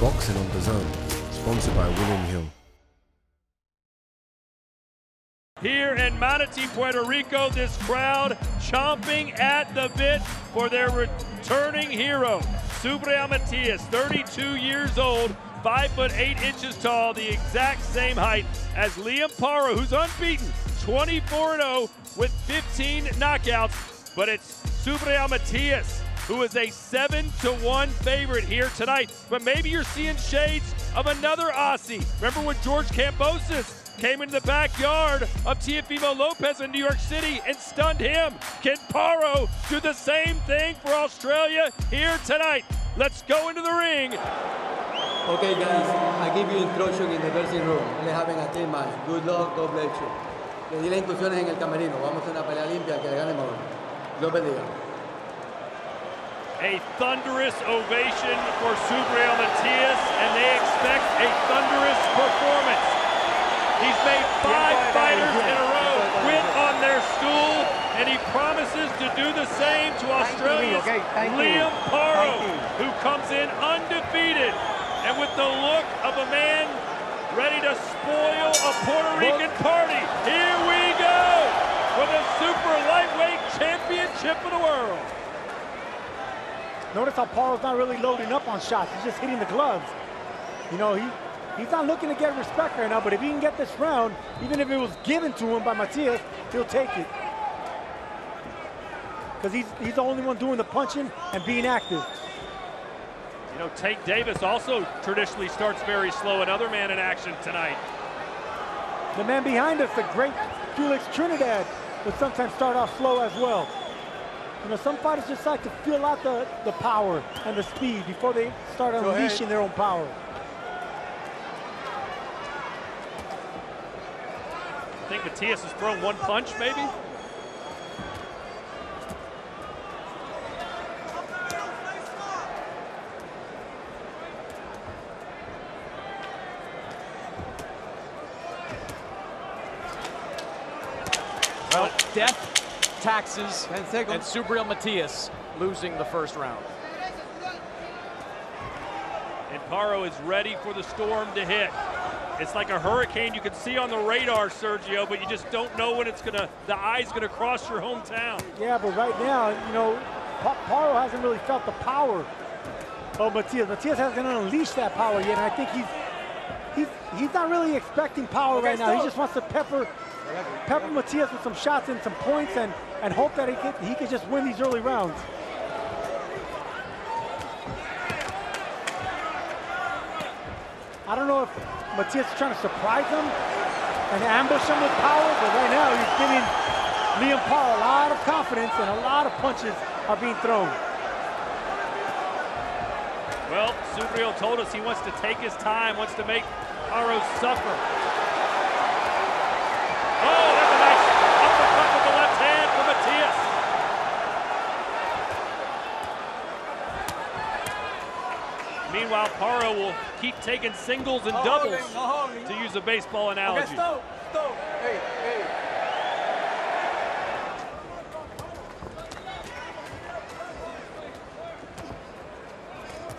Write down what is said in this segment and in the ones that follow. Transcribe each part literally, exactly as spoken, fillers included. Boxing on the Zone, sponsored by William Hill. Here in Manatee, Puerto Rico, this crowd chomping at the bit for their returning hero, Subriel Matias, thirty-two years old, five foot eight inches tall, the exact same height as Liam Paro, who's unbeaten, twenty-four and oh with fifteen knockouts, but it's Subriel Matias who is a seven to one favorite here tonight. But maybe you're seeing shades of another Aussie. Remember when George Kambosos came into the backyard of Teofimo Lopez in New York City and stunned him? Can Paro do the same thing for Australia here tonight? Let's go into the ring. Okay guys, I give you instruction in the dressing room. We're having a team match. Good luck, God bless you. Le di las instrucciones en el camerino. Vamos a una pelea limpia que le gane Mauro. Dios bendiga. A thunderous ovation for Subriel Matias, and they expect a thunderous performance. He's made five fighters in a row quit on their stool, and he promises to do the same to Australia's Liam Paro, who comes in undefeated and with the look of a man ready to spoil a Puerto Rican party. Here we go with a super lightweight championship of the world. Notice how Paro's not really loading up on shots. He's just hitting the gloves. You know, he, he's not looking to get respect right now, but if he can get this round, even if it was given to him by Matias, he'll take it. Because he's, he's the only one doing the punching and being active. You know, Tank Davis also traditionally starts very slow. Another man in action tonight. The man behind us, the great Felix Trinidad, would sometimes start off slow as well. You know, some fighters just like to feel out the, the power and the speed before they start Go unleashing ahead. their own power. I think Matias has thrown one punch, maybe? Well, death. Taxes and Subriel Matias losing the first round. And Paro is ready for the storm to hit. It's like a hurricane you can see on the radar, Sergio, but you just don't know when it's gonna, the eye's gonna cross your hometown. Yeah, but right now, you know, Paro hasn't really felt the power of Matias. Matias hasn't unleashed that power yet, and I think he's he's he's not really expecting power okay, right now. He just wants to pepper Pepper Matias with some shots and some points and, and hope that he can, he can just win these early rounds. I don't know if Matias is trying to surprise him and ambush him with power, but right now he's giving Liam Paro a lot of confidence and a lot of punches are being thrown. Well, Subriel told us he wants to take his time, wants to make Paro suffer. Meanwhile, Paro will keep taking singles and doubles, to use a baseball analogy.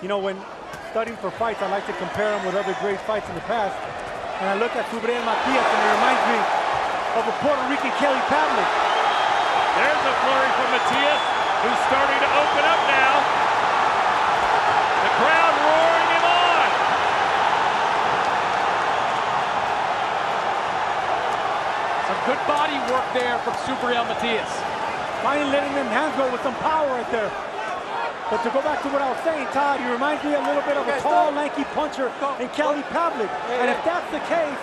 You know, when studying for fights, I like to compare them with other great fights in the past. And I look at Subriel Matias, and it reminds me of a Puerto Rican Kelly Pavlik. There's a flurry from Matias, who's starting to open up now. The crowd roaring him on. Some good body work there from Subriel Matias. Finally letting them hands go with some power right there. But to go back to what I was saying, Todd, you remind me a little bit of okay, a tall, stop. lanky puncher stop. in Kelly Pavlik. Yeah, and yeah. if that's the case,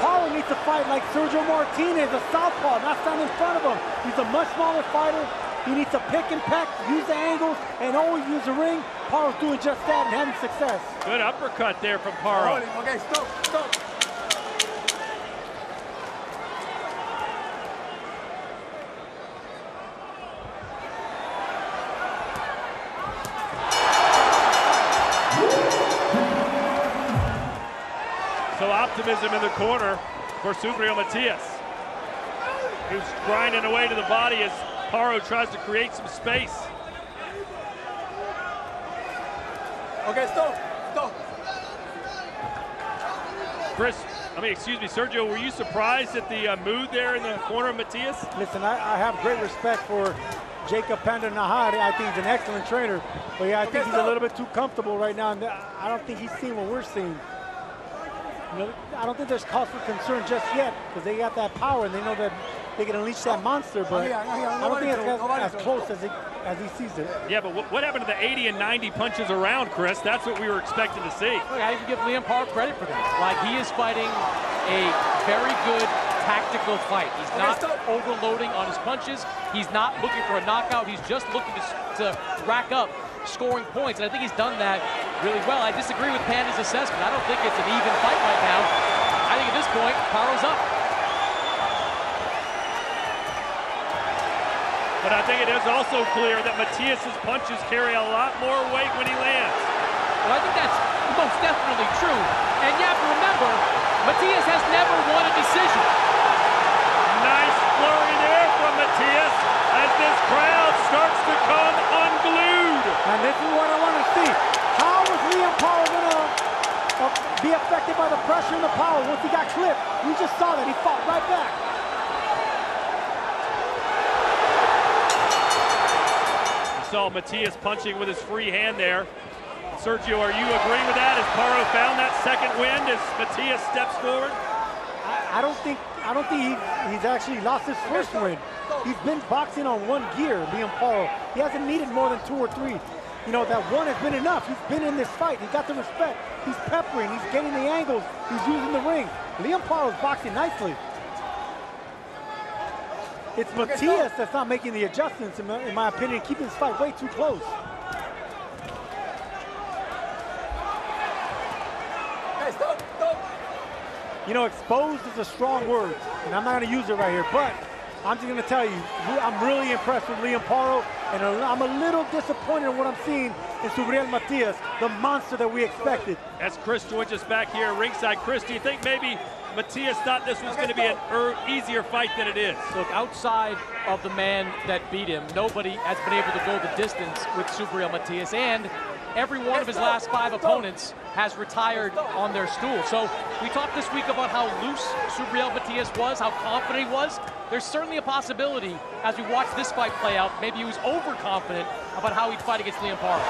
Paro needs to fight like Sergio Martinez, a southpaw, not standing in front of him. He's a much smaller fighter. He needs to pick and pack, use the angles, and always use the ring. Paro's doing just that and having success. Good uppercut there from Paro. Okay, stop, stop. So optimism in the corner for Subriel Matias, who's grinding away to the body as Paro tries to create some space. Okay, stop, stop. Chris, I mean, excuse me, Sergio, were you surprised at the uh, mood there in the corner of Matias? Listen, I, I have great respect for Jacob Pander-Nahari. I think he's an excellent trainer, but yeah, I okay, think he's so. a little bit too comfortable right now, and I don't think he's seeing what we're seeing. You know, I don't think there's cause for concern just yet, because they got that power and they know that they can unleash that monster, but oh, yeah, yeah, yeah. I don't think it's as, as close as he, as he sees it. Yeah, but what happened to the eighty and ninety punches around, Chris? That's what we were expecting to see. Look, I even give Liam Paro credit for this. Like, he is fighting a very good tactical fight. He's not okay, overloading on his punches. He's not looking for a knockout. He's just looking to, to rack up scoring points, and I think he's done that really well. I disagree with Panda's assessment. I don't think it's an even fight right now. I think at this point, Paro's up. But I think it is also clear that Matias's punches carry a lot more weight when he lands. Well, I think that's most definitely true. And you have to remember, Matias has never won a decision. Nice flurry there from Matias as this crowd starts to come unglued. And this is what I want to see. How was Liam Paro going to uh, be affected by the pressure and the power once he got clipped? You just saw that. He fought right back. Saw Matias punching with his free hand there. Sergio, are you agreeing with that? Has Paro found that second wind as Matias steps forward? I, I don't think I don't think he, he's actually lost his first win. He's been boxing on one gear, Liam Paro. He hasn't needed more than two or three. You know, that one has been enough. He's been in this fight. He's got the respect. He's peppering. He's getting the angles. He's using the ring. Liam Paro's boxing nicely. It's Matias that's not making the adjustments, in my, in my opinion, keeping this fight way too close. Hey, stop, stop. You know, exposed is a strong word, and I'm not going to use it right here, but I'm just going to tell you, I'm really impressed with Liam Paro, and I'm a little disappointed in what I'm seeing in Subriel Matias, the monster that we expected. As Chris joins us back here at ringside, Chris, do you think maybe Matias thought this was going to be an er easier fight than it is? Look, outside of the man that beat him, nobody has been able to go the distance with Subriel Matias, and every one of his last five opponents has retired on their stool. So we talked this week about how loose Subriel Matias was, how confident he was. There's certainly a possibility, as we watch this fight play out, maybe he was overconfident about how he'd fight against Liam Paro.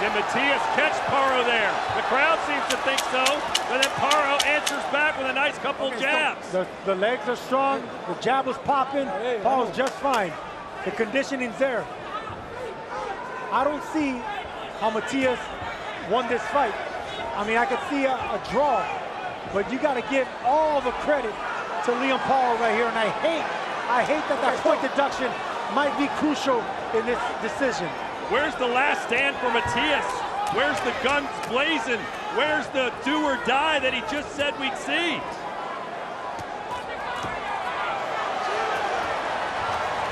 Did Matias catch Paro there? The crowd seems to think so, but then Paro answers back with a nice couple okay, jabs. So the, the legs are strong, the jab was popping, Paro's just fine. The conditioning's there. I don't see how Matias won this fight. I mean, I could see a, a draw, but you gotta give all the credit to Liam Paro right here, and I hate, I hate that that point deduction might be crucial in this decision. Where's the last stand for Matias? Where's the guns blazing? Where's the do or die that he just said we'd see?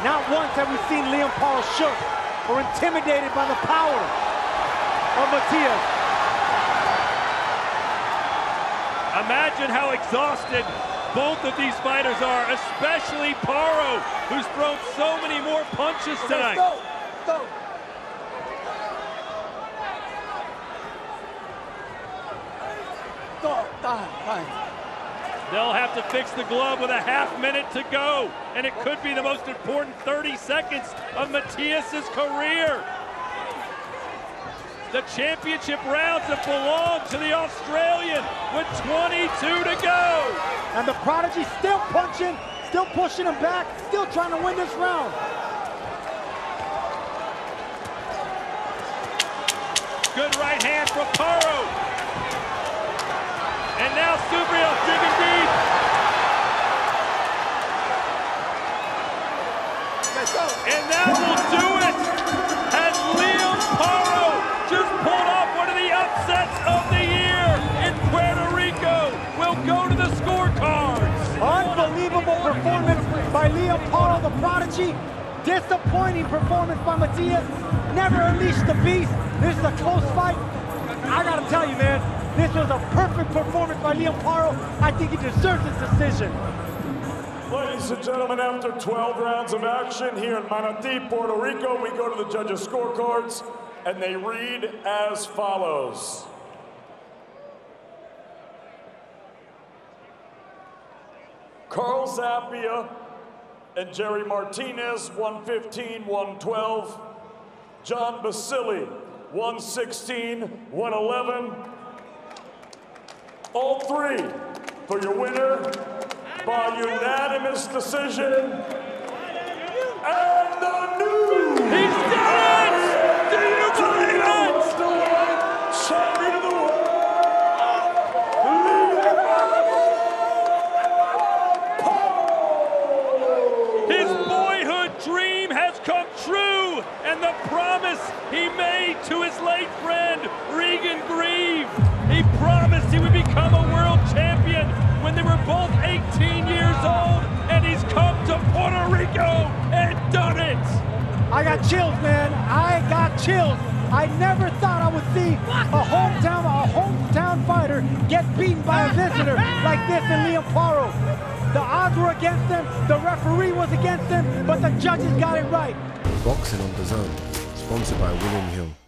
Not once have we seen Liam Paro shook or intimidated by the power of Matias. Imagine how exhausted both of these fighters are, especially Paro, who's thrown so many more punches tonight. Okay, go, go. They'll have to fix the glove with a half minute to go, and it could be the most important thirty seconds of Matias's career. The championship rounds have belonged to the Australian with twenty-two to go. And the prodigy still punching, still pushing him back, still trying to win this round. Good right hand from Paro. And now Subriel digging deep. And that will do it, as Liam Paro just pulled off one of the upsets of the year in Puerto Rico. We'll go to the scorecards. Unbelievable performance by Liam Paro, the prodigy. Disappointing performance by Matias. Never unleashed the beast. This is a close fight. I gotta tell you, man, this was a perfect performance by Liam Paro. I think he deserves this decision. Ladies and gentlemen, after twelve rounds of action here in Manatí, Puerto Rico, we go to the judges' scorecards, and they read as follows. Carl Zappia and Jerry Martinez, one fifteen, one twelve. John Basile, one sixteen, one eleven. All three for your winner by unanimous decision, and the new. He's done it! Do you believe it? Champion of the world. His boyhood dream has come true, and the promise he made to his late friend Regan Green. He promised he would become a world champion when they were both eighteen years old, and he's come to Puerto Rico and done it. I got chills, man. I got chills. I never thought I would see a hometown a hometown fighter get beaten by a visitor like this in Liam Paro. The odds were against him, the referee was against him, but the judges got it right. Boxing on the Zone, sponsored by William Hill.